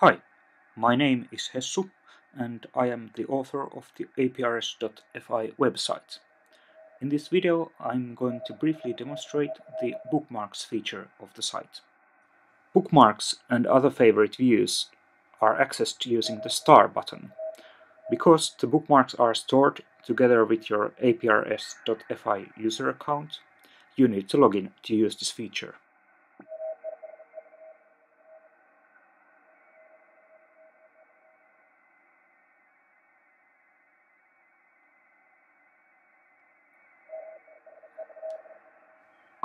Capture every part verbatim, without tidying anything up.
Hi, my name is Hessu, and I am the author of the A P R S dot F I website. In this video, I'm going to briefly demonstrate the bookmarks feature of the site. Bookmarks and other favorite views are accessed using the star button. Because the bookmarks are stored together with your A P R S dot F I user account, you need to log in to use this feature.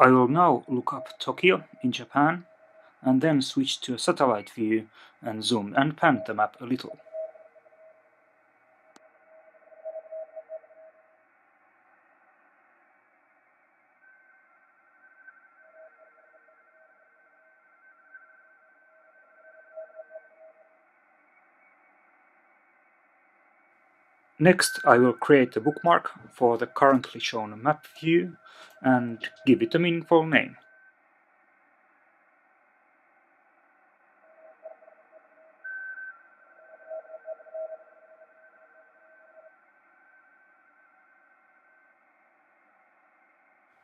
I will now look up Tokyo in Japan, and then switch to a satellite view and zoom and pan the map a little. Next, I will create a bookmark for the currently shown map view and give it a meaningful name.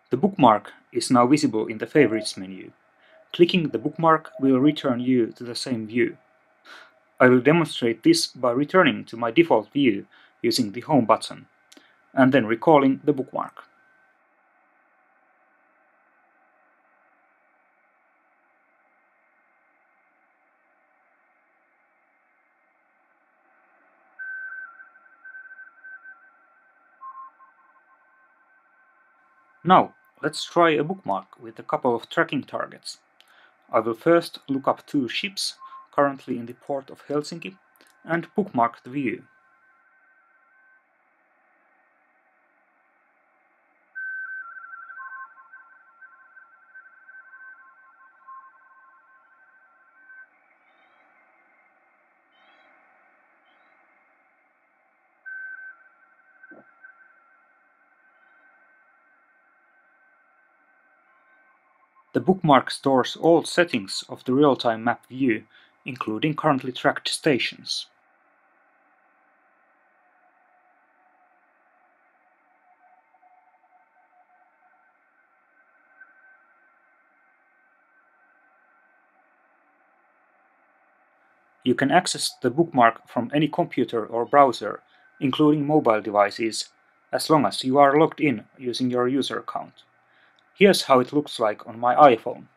The bookmark is now visible in the Favorites menu. Clicking the bookmark will return you to the same view. I will demonstrate this by returning to my default view using the Home button, and then recalling the bookmark. Now, let's try a bookmark with a couple of tracking targets. I will first look up two ships currently in the port of Helsinki and bookmark the view. The bookmark stores all settings of the real-time map view, including currently tracked stations. You can access the bookmark from any computer or browser, including mobile devices, as long as you are logged in using your user account. Here's how it looks like on my iPhone.